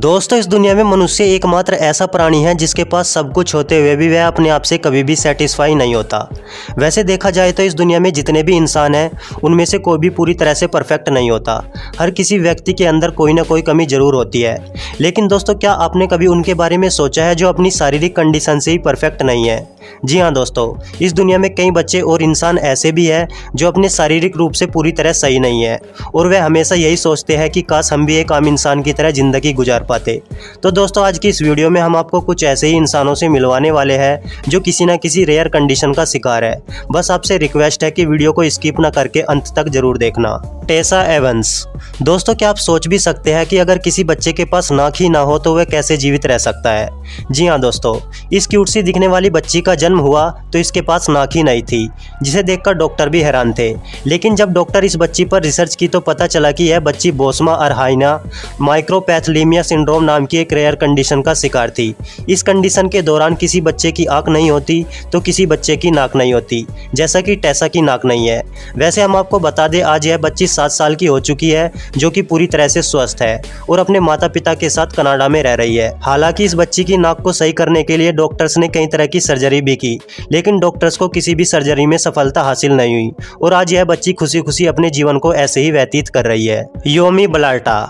दोस्तों, इस दुनिया में मनुष्य एकमात्र ऐसा प्राणी है जिसके पास सब कुछ होते हुए भी वह अपने आप से कभी भी सेटिस्फाई नहीं होता। वैसे देखा जाए तो इस दुनिया में जितने भी इंसान हैं उनमें से कोई भी पूरी तरह से परफेक्ट नहीं होता। हर किसी व्यक्ति के अंदर कोई ना कोई कमी ज़रूर होती है। लेकिन दोस्तों, क्या आपने कभी उनके बारे में सोचा है जो अपनी शारीरिक कंडीशन से ही परफेक्ट नहीं है? जी हाँ दोस्तों, इस दुनिया में कई बच्चे और इंसान ऐसे भी हैं जो अपने शारीरिक रूप से पूरी तरह सही नहीं है और वह हमेशा यही सोचते हैं कि काश हम भी एक आम इंसान की तरह ज़िंदगी गुजार पाते। तो दोस्तों, आज की इस वीडियो में हम आपको कुछ ऐसे ही इंसानों से मिलवाने वाले हैं जो किसी ना किसी रेयर कंडीशन का शिकार है। बस आपसे रिक्वेस्ट है कि वीडियो को स्किप ना करके अंत तक जरूर देखना। Tessa Evans. दोस्तों, क्या आप सोच भी सकते हैं कि अगर किसी बच्चे के पास नाक ही ना हो तो वह कैसे जीवित रह सकता है? जी हाँ दोस्तों, इस क्यूट सी दिखने वाली बच्ची का जन्म हुआ तो इसके पास नाक ही नहीं थी, जिसे देखकर डॉक्टर भी हैरान थे। लेकिन जब डॉक्टर इस बच्ची पर रिसर्च की तो पता चला कि यह बच्ची बोस्मा अरहाइना माइक्रोपैथलीमिया सिंड्रोम नाम की एक रेयर कंडीशन का शिकार थी। इस कंडीशन के दौरान किसी बच्चे की आँख नहीं होती तो किसी बच्चे की नाक नहीं होती, जैसा कि टेसा की नाक नहीं है। वैसे हम आपको बता दें, आज यह बच्ची 7 साल की हो चुकी है, जो कि पूरी तरह से स्वस्थ है और अपने माता पिता के साथ कनाडा में रह रही है। हालांकि इस बच्ची की नाक को सही करने के लिए डॉक्टर्स ने कई तरह की सर्जरी भी की, लेकिन डॉक्टर्स को किसी भी सर्जरी में सफलता हासिल नहीं हुई और आज यह बच्ची खुशी खुशी अपने जीवन को ऐसे ही व्यतीत कर रही है। योमी बलाटा।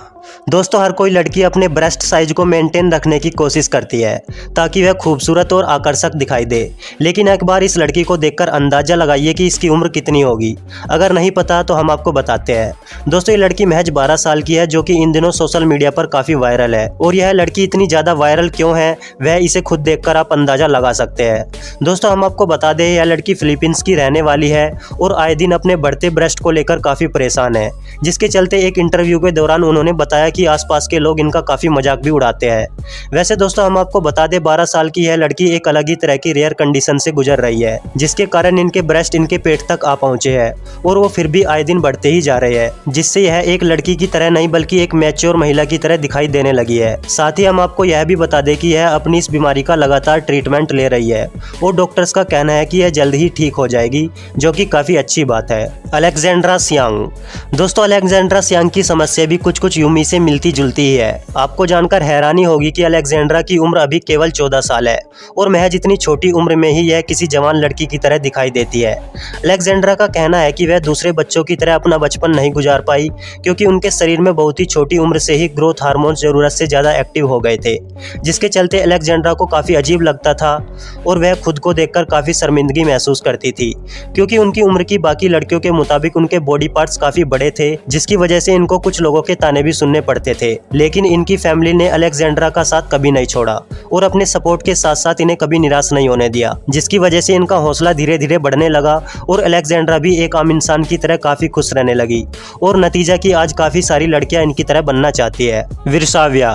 दोस्तों, हर कोई लड़की अपने ब्रेस्ट साइज को मेंटेन रखने की कोशिश करती है ताकि वह खूबसूरत और आकर्षक दिखाई दे। लेकिन एक बार इस लड़की को देखकर अंदाज़ा लगाइए कि इसकी उम्र कितनी होगी। अगर नहीं पता तो हम आपको बताते हैं। दोस्तों, ये लड़की महज 12 साल की है, जो कि इन दिनों सोशल मीडिया पर काफ़ी वायरल है। और यह लड़की इतनी ज़्यादा वायरल क्यों है, वह इसे खुद देख आप अंदाज़ा लगा सकते हैं। दोस्तों, हम आपको बता दें, यह लड़की फिलीपींस की रहने वाली है और आए दिन अपने बढ़ते ब्रेस्ट को लेकर काफ़ी परेशान है, जिसके चलते एक इंटरव्यू के दौरान उन्होंने बताया कि आसपास के लोग इनका काफ़ी मजाक भी उड़ाते हैं। वैसे दोस्तों, हम आपको बता दें, 12 साल की यह लड़की एक अलग ही तरह की रेयर कंडीशन से गुजर रही है, जिसके कारण इनके ब्रेस्ट इनके पेट तक आ पहुंचे हैं और वो फिर भी आए दिन बढ़ते ही जा रहे हैं, जिससे यह एक लड़की की तरह नहीं बल्कि एक मैच्योर महिला की तरह दिखाई देने लगी है। साथ ही हम आपको यह भी बता दें कि यह अपनी इस बीमारी का लगातार ट्रीटमेंट ले रही है और डॉक्टर्स का कहना है कि यह जल्द ही ठीक हो जाएगी, जो कि काफ़ी अच्छी बात है। Alexandra Siang. दोस्तों, अलेक्जेंड्रा सियांग की समस्या भी कुछ कुछ योमी से मिलती जुलती ही है। आपको जानकर हैरानी होगी कि अलेक्जेंड्रा की उम्र अभी केवल 14 साल है और महज इतनी छोटी उम्र में ही यह किसी जवान लड़की की तरह दिखाई देती है। अलेक्जेंड्रा का कहना है कि वह दूसरे बच्चों की तरह अपना बचपन नहीं गुजार पाई, क्योंकि उनके शरीर में बहुत ही छोटी उम्र से ही ग्रोथ हार्मोन्स ज़रूरत से ज़्यादा एक्टिव हो गए थे, जिसके चलते अलेक्जेंड्रा को काफ़ी अजीब लगता था और वह खुद को देखकर काफ़ी शर्मिंदगी महसूस करती थी, क्योंकि उनकी उम्र की बाकी लड़कियों के मुताबिक उनके बॉडी पार्ट्स काफ़ी बड़े थे, जिसकी वजह से इनको कुछ लोगों के ताने भी सुनने पड़ते थे। लेकिन इनकी फैमिली ने अलेक्जेंड्रा का साथ कभी नहीं छोड़ा और अपने सपोर्ट के साथ साथ इन्हें कभी निराश नहीं होने दिया, जिसकी वजह से इनका हौसला धीरे धीरे बढ़ने लगा और अलेक्जेंड्रा भी एक आम इंसान की तरह काफ़ी खुश रहने लगी और नतीजा कि आज काफ़ी सारी लड़कियां इनकी तरह बनना चाहती है। बिरसाविया।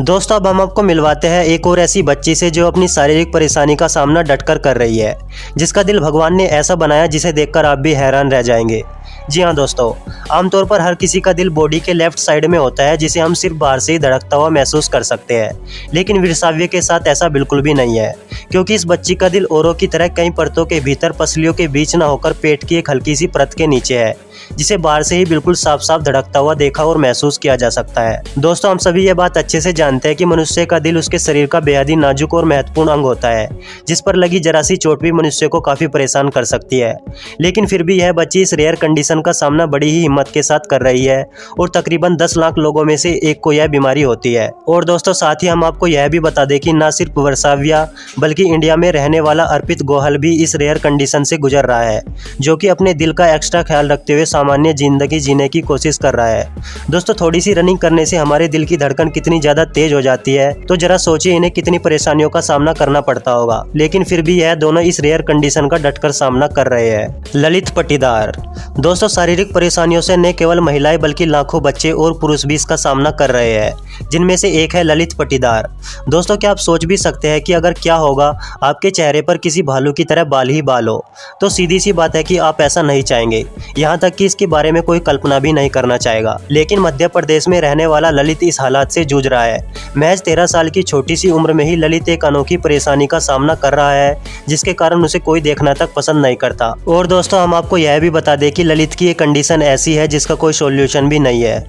दोस्तों, अब हम आपको मिलवाते हैं एक और ऐसी बच्ची से जो अपनी शारीरिक परेशानी का सामना डटकर कर रही है, जिसका दिल भगवान ने ऐसा बनाया जिसे देखकर आप भी हैरान रह जाएंगे। जी हाँ दोस्तों, आमतौर पर हर किसी का दिल बॉडी के लेफ्ट साइड में होता है, जिसे हम सिर्फ बाहर से ही धड़कता हुआ महसूस कर सकते हैं। लेकिन बिरसाविया के साथ ऐसा बिल्कुल भी नहीं है, क्योंकि इस बच्ची का दिल औरों की तरह कई परतों के भीतर पसलियों के बीच ना होकर पेट की एक हल्की सी परत के नीचे है, जिसे बाहर से ही बिल्कुल साफ साफ धड़कता हुआ देखा और महसूस किया जा सकता है। दोस्तों, हम सभी ये बात अच्छे से जानते हैं कि मनुष्य का दिल उसके शरीर का बेहद ही नाजुक और महत्वपूर्ण अंग होता है, जिस पर लगी जरा सी चोट भी मनुष्य को काफ़ी परेशान कर सकती है। लेकिन फिर भी यह बच्ची इस रेयर कंडीशन का सामना बड़ी ही हिम्मत के साथ कर रही है और तकरीबन 10 लाख लोगों में से एक को यह बीमारी होती है। और दोस्तों, साथ ही हम आपको यह भी बता दें कि ना सिर्फ बिरसाविया बल्कि इंडिया में रहने वाला अर्पित गोहल भी इस रेयर कंडीशन से गुजर रहा है, जो कि अपने दिल का एक्स्ट्रा ख्याल रखते हुए सामान्य जिंदगी जीने की कोशिश कर रहा है। दोस्तों, थोड़ी सी रनिंग करने से हमारे दिल की धड़कन कितनी ज्यादा तेज हो जाती है, तो जरा सोचिए इन्हें कितनी परेशानियों का सामना करना पड़ता होगा। लेकिन फिर भी यह दोनों इस रेयर कंडीशन का डटकर सामना कर रहे हैं। ललित पट्टीदार। दोस्तों, शारीरिक परेशानियों से न केवल महिलाएं बल्कि लाखों बच्चे और पुरुष भी इसका सामना कर रहे हैं, जिनमें से एक है ललित पट्टीदार। दोस्तों, क्या आप सोच भी सकते हैं कि अगर क्या होगा आपके चेहरे पर किसी भालू की तरह बाल ही बाल हो? तो सीधी सी बात है कि आप ऐसा नहीं चाहेंगे, यहाँ तक कि इसके बारे में कोई कल्पना भी नहीं करना चाहेगा। लेकिन मध्य प्रदेश में रहने वाला ललित इस हालात से जूझ रहा है। महज 13 साल की छोटी सी उम्र में ही ललित एक अनोखी परेशानी का सामना कर रहा है, जिसके कारण उसे कोई देखना तक पसंद नहीं करता। और दोस्तों, हम आपको यह भी बता दें कि ललित की ये कंडीशन ऐसी है जिसका कोई सॉल्यूशन भी नहीं है।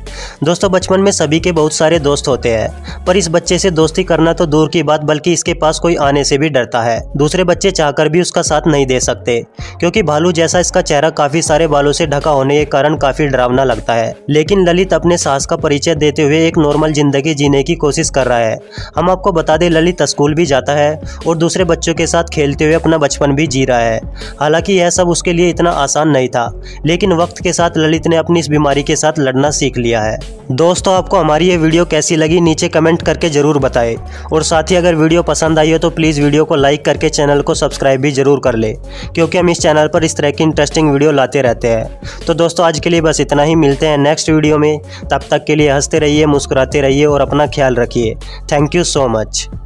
दोस्तों, बचपन में सभी के बहुत सारे दोस्त होते हैं, पर इस बच्चे से दोस्ती करना तो दूर की बात, बल्कि इसके पास कोई आने से भी डरता है। दूसरे बच्चे चाहकर भी उसका साथ नहीं दे सकते, क्योंकि भालू जैसा इसका चेहरा काफी सारे बालों से ढका होने के कारण काफी डरावना लगता है। लेकिन ललित अपने साहस का परिचय देते हुए एक नॉर्मल जिंदगी जीने की कोशिश कर रहा है। हम आपको बता दें, ललित स्कूल भी जाता है और दूसरे बच्चों के साथ खेलते हुए अपना बचपन भी जी रहा है। हालांकि यह सब उसके लिए इतना आसान नहीं था, लेकिन वक्त के साथ ललित ने अपनी इस बीमारी के साथ लड़ना सीख लिया है। दोस्तों, आपको हमारी ये वीडियो कैसी लगी नीचे कमेंट करके जरूर बताएं, और साथ ही अगर वीडियो पसंद आई हो तो प्लीज़ वीडियो को लाइक करके चैनल को सब्सक्राइब भी जरूर कर ले, क्योंकि हम इस चैनल पर इस तरह की इंटरेस्टिंग वीडियो लाते रहते हैं। तो दोस्तों, आज के लिए बस इतना ही, मिलते हैं नेक्स्ट वीडियो में। तब तक के लिए हंसते रहिए, मुस्कुराते रहिए और अपना ख्याल रखिए। Thank you so much.